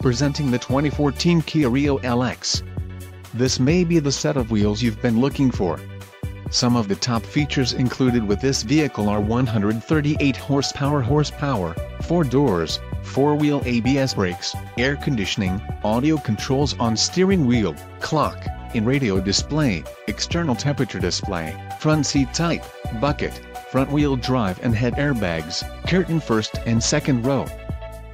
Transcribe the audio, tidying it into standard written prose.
Presenting the 2014 Kia Rio LX. This may be the set of wheels you've been looking for. Some of the top features included with this vehicle are 138 horsepower, 4 doors, 4-wheel ABS brakes, air conditioning, audio controls on steering wheel, clock, in-radio display, external temperature display, front seat type, bucket, front-wheel drive and head airbags, curtain first and second row.